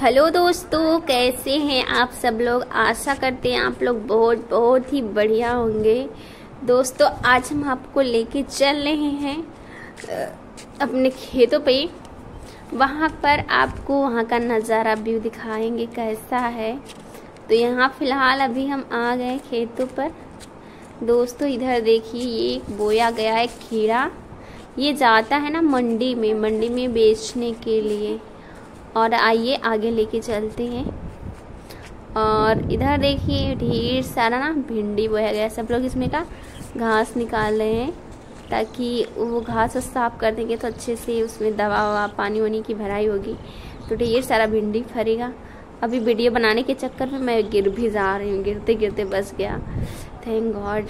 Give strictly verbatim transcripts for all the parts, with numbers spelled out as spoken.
Hello दोस्तों, कैसे हैं आप सब लोग। आशा करते हैं आप लोग बहुत बहुत ही बढ़िया होंगे। दोस्तों आज हम आपको लेके चल रहे हैं अपने खेतों पे। वहाँ पर आपको वहाँ का नज़ारा व्यू दिखाएंगे कैसा है। तो यहाँ फ़िलहाल अभी हम आ गए खेतों पर। दोस्तों इधर देखिए, ये बोया गया है खीरा। ये जाता है ना मंडी में, मंडी में बेचने के लिए। और आइए आगे लेके चलते हैं। और इधर देखिए ढेर सारा ना भिंडी बोया गया। सब लोग इसमें का घास निकाल रहे हैं ताकि वो घास साफ कर देंगे तो अच्छे से उसमें दवा ववा पानी वानी की भराई होगी। तो ढेर सारा भिंडी फरेगा। अभी वीडियो बनाने के चक्कर में मैं गिर भी जा रही हूँ, गिरते गिरते बच गया, थैंक गॉड।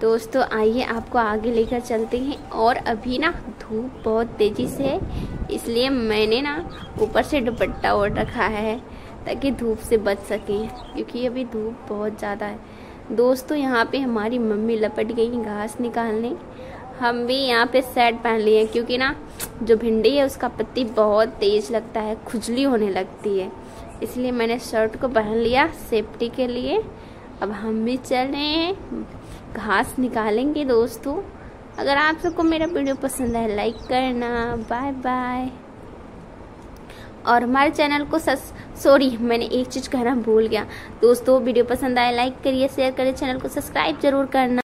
दोस्तों आइए आपको आगे लेकर चलते हैं। और अभी ना धूप बहुत तेज़ी से है, इसलिए मैंने ना ऊपर से दुपट्टा ओढ़ रखा है ताकि धूप से बच सकें, क्योंकि अभी धूप बहुत ज़्यादा है। दोस्तों यहाँ पे हमारी मम्मी लपट गई घास निकालने। हम भी यहाँ पे शर्ट पहन लिए हैं क्योंकि ना जो भिंडी है उसका पत्ती बहुत तेज़ लगता है, खुजली होने लगती है, इसलिए मैंने शर्ट को पहन लिया सेफ्टी के लिए। अब हम भी चल रहे हैं, घास निकालेंगे। दोस्तों अगर आप सबको मेरा वीडियो पसंद है लाइक करना, बाय बाय। और हमारे चैनल को सस सॉरी मैंने एक चीज़ कहना भूल गया। दोस्तों वीडियो पसंद आए लाइक करिए, शेयर करिए, चैनल को सब्सक्राइब जरूर करना।